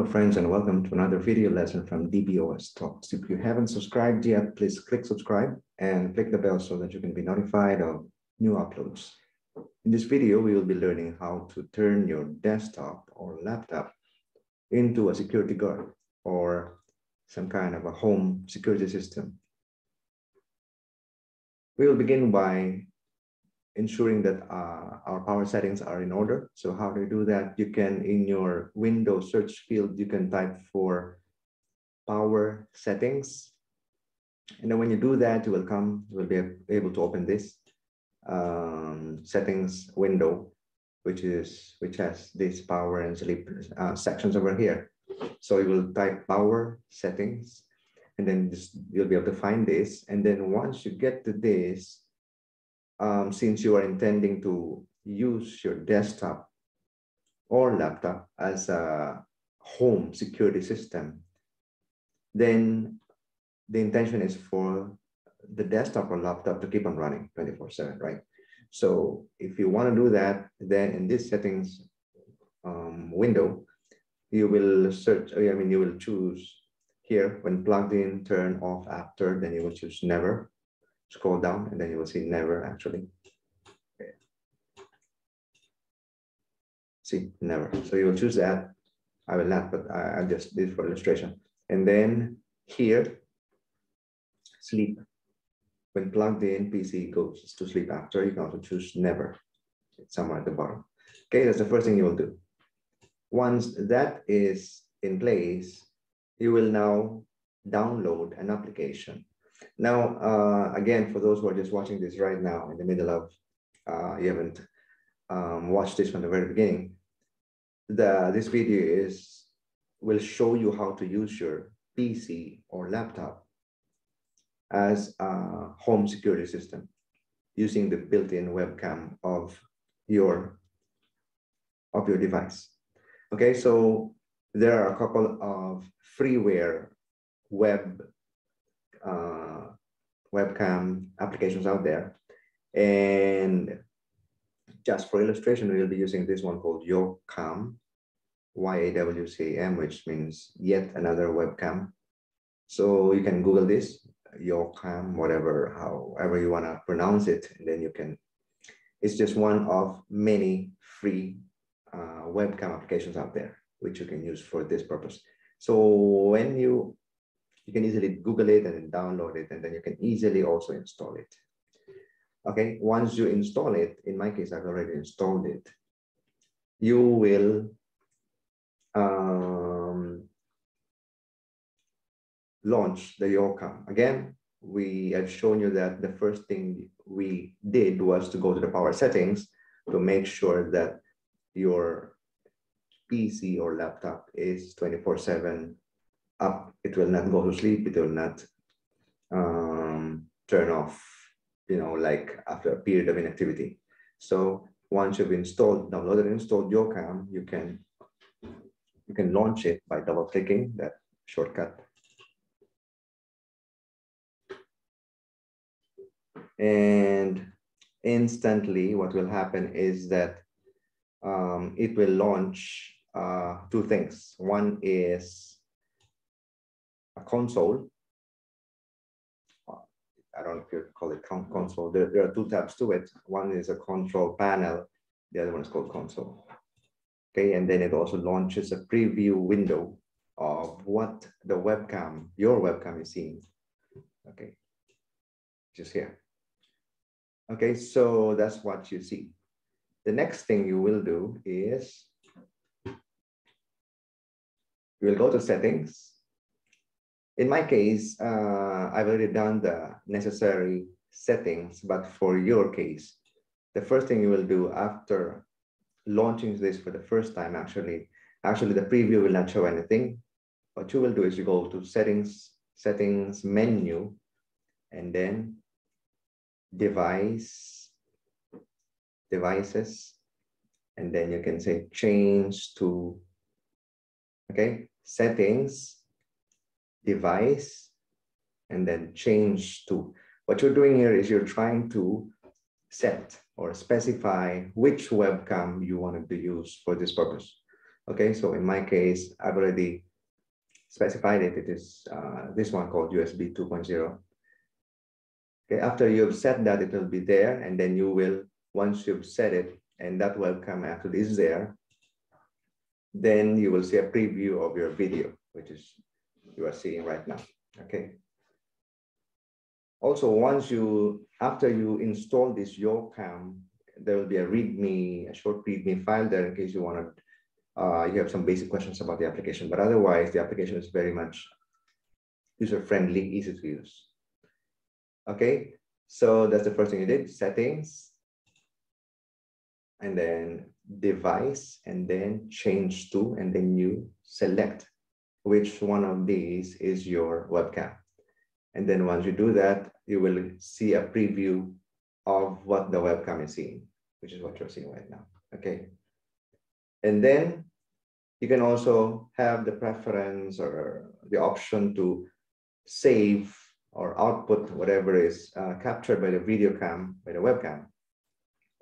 Hello friends, and welcome to another video lesson from DBOS Talks. If you haven't subscribed yet, please click subscribe and click the bell so that you can be notified of new uploads. In this video, we will be learning how to turn your desktop or laptop into a security guard or some kind of a home security system. We will begin by ensuring that our power settings are in order. So how do you do that? You can, in your Windows search field, you can type for power settings. And then when you do that, you will be able to open this settings window, which has this power and sleep sections over here. So you will type power settings, and then you'll be able to find this. And then once you get to this, since you are intending to use your desktop or laptop as a home security system, then the intention is for the desktop or laptop to keep on running 24/7, right? So if you want to do that, then in this settings window, you will choose here, when plugged in, turn off after, then you will choose never. Scroll down, and then you will see never actually. Okay. See, never. So you will choose that. I will not, but I just did for illustration. And then here, sleep. When plugged in, PC goes to sleep after. You can also choose never. It's somewhere at the bottom. Okay, that's the first thing you will do. Once that is in place, you will now download an application. Now, again, for those who are just watching this right now in the middle of, you haven't watched this from the very beginning, this video will show you how to use your PC or laptop as a home security system using the built-in webcam of your device. Okay, so there are a couple of freeware webcam applications out there, and just for illustration, we'll be using this one called Yawcam, Y-A-W-C-A-M, which means yet another webcam. So you can Google this Yawcam, whatever, however you want to pronounce it, and then you can. It's just one of many free webcam applications out there which you can use for this purpose. So when you can easily Google it and then download it, and then you can easily also install it. Okay, once you install it, in my case, I've already installed it, you will launch the Yawcam. Again, we have shown you that the first thing we did was to go to the power settings to make sure that your PC or laptop is 24/7 up. It will not go to sleep. It will not turn off, you know, like after a period of inactivity. So once you've installed, downloaded and installed Yawcam, you can launch it by double clicking that shortcut. And instantly what will happen is that it will launch two things. One is a console. I don't know if you call it console. There are two tabs to it. One is a control panel. The other one is called console. Okay, and then it also launches a preview window of what the webcam, your webcam is seeing. Okay, just here. Okay, so that's what you see. The next thing you will do is you will go to settings. In my case, I've already done the necessary settings, but for your case, the first thing you will do after launching this for the first time, actually the preview will not show anything. What you will do is you go to settings menu, and then devices, and then you can say change to, okay, settings, device, and then change to. What you're doing here is you're trying to set or specify which webcam you wanted to use for this purpose. Okay, so in my case, I've already specified it. It is this one called USB 2.0. Okay, after you've set that, it will be there, and then you will, once you've set it, and that webcam actually is there, then you will see a preview of your video, which is you are seeing right now. Okay. Also, once you, after you install this Yawcam, there will be a README, a short README file there in case you want to, you have some basic questions about the application, but otherwise the application is very much user-friendly, easy to use. Okay, so that's the first thing you did, settings, and then device, and then change to, and then you select which one of these is your webcam. And then once you do that, you will see a preview of what the webcam is seeing, which is what you're seeing right now, okay? And then you can also have the preference or the option to save or output whatever is captured by the video cam, by the webcam,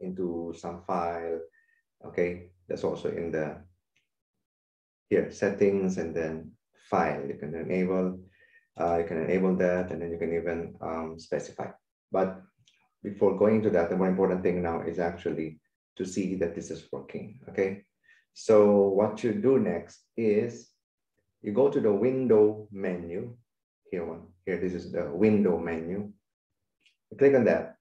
into some file, okay? That's also in the, here, settings, and then file. You can enable, that, and then you can even specify. But before going to that, the more important thing now is actually to see that this is working, okay? So what you do next is you go to the window menu, here, this is the window menu. You click on that,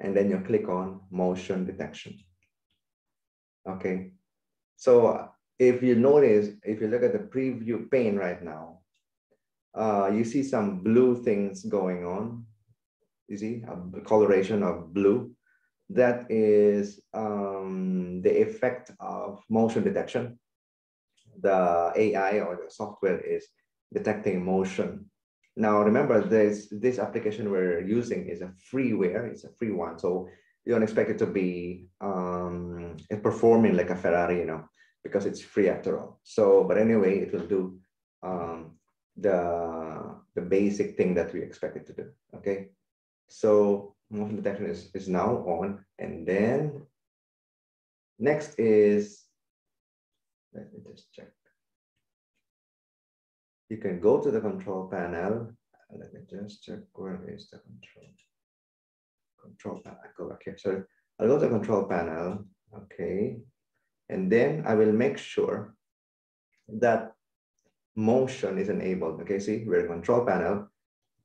and then you click on motion detection, okay? So if you notice, if you look at the preview pane right now, you see some blue things going on. You see a coloration of blue. That is the effect of motion detection. The AI or the software is detecting motion. Now, remember, this application we're using is a freeware. It's a free one. So you don't expect it to be performing like a Ferrari, you know, because it's free after all. So, but anyway, it will do the basic thing that we expect it to do, okay? So motion detection is now on, and then next is, let me just check. You can go to the control panel. Let me just check, where is the control panel? Go back here, sorry. I'll go to the control panel, okay. And then I will make sure that motion is enabled. Okay, see, we're in control panel.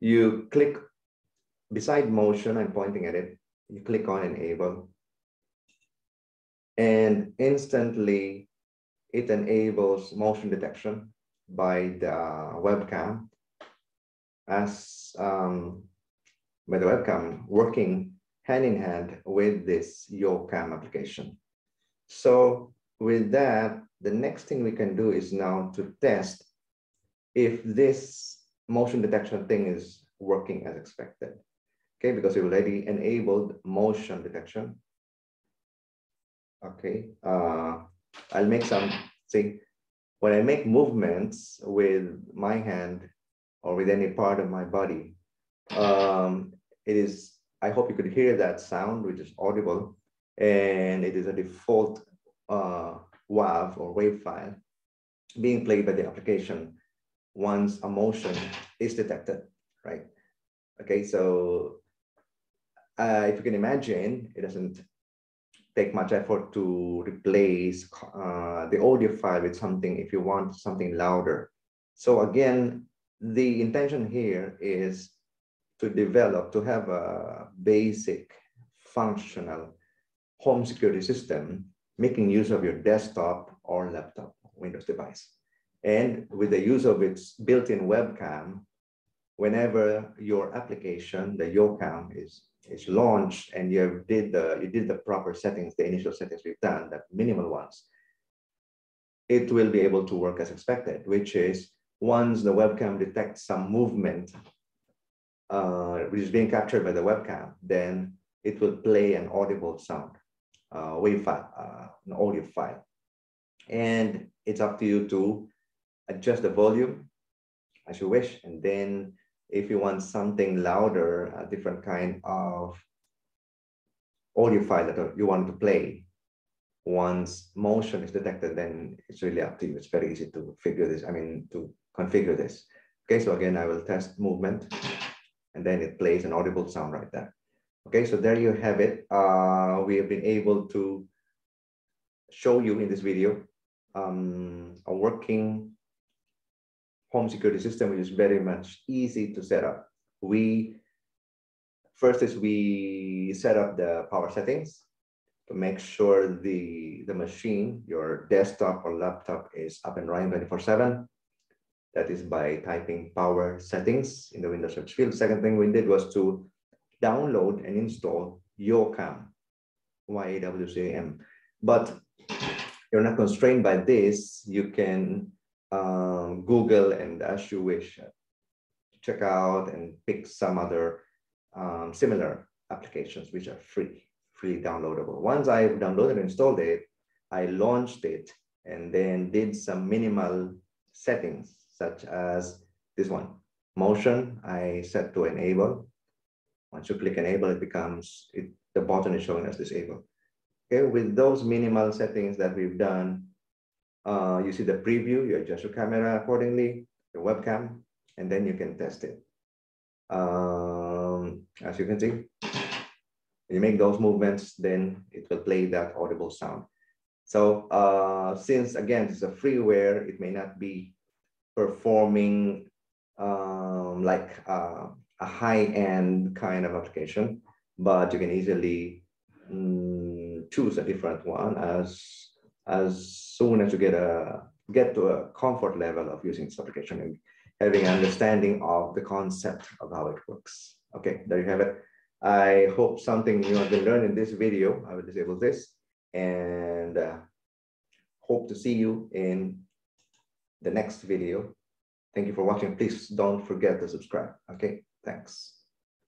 You click beside motion, I'm pointing at it. You click on enable. And instantly it enables motion detection by the webcam as by the webcam working hand in hand with this Yawcam application. So with that, the next thing we can do is now to test if this motion detection thing is working as expected. Okay, because we already enabled motion detection. Okay, I'll make some, see, when I make movements with my hand or with any part of my body, it is, I hope you could hear that sound, which is audible. And it is a default WAV or wave file being played by the application once a motion is detected, right? Okay, so if you can imagine, it doesn't take much effort to replace the audio file with something if you want something louder. So again, the intention here is to develop, to have a basic functional home security system, making use of your desktop or laptop Windows device. And with the use of its built-in webcam, whenever your application, the Yawcam, is launched and you did the proper settings, the initial settings we've done, the minimal ones, it will be able to work as expected, which is once the webcam detects some movement, which is being captured by the webcam, then it will play an audible sound. Wave file, an audio file. And it's up to you to adjust the volume as you wish. And then if you want something louder, a different kind of audio file that you want to play, once motion is detected, then it's really up to you. It's very easy to figure this, I mean, to configure this. Okay, so again, I will test movement, and then it plays an audible sound right there. Okay, so there you have it. We have been able to show you in this video a working home security system, which is very much easy to set up. First we set up the power settings to make sure the machine, your desktop or laptop, is up and running 24/7. That is by typing power settings in the Windows search field. Second thing we did was to download and install Yawcam, Y-A-W-C-A-M. But you're not constrained by this. You can Google and, as you wish, check out and pick some other similar applications which are free downloadable. Once I've downloaded and installed it, I launched it and then did some minimal settings, such as this one. Motion, I set to enable. Once you click enable, it becomes, the button is shown as disabled. Okay, with those minimal settings that we've done, you see the preview, you adjust your camera accordingly, your webcam, and then you can test it. As you can see, when you make those movements, then it will play that audible sound. So since, again, it's a freeware, it may not be performing like a high-end kind of application, but you can easily choose a different one as soon as you get to a comfort level of using this application and having an understanding of the concept of how it works. Okay, there you have it. I hope something new has been learned in this video. I will disable this and hope to see you in the next video. Thank you for watching. Please don't forget to subscribe. Okay, thanks.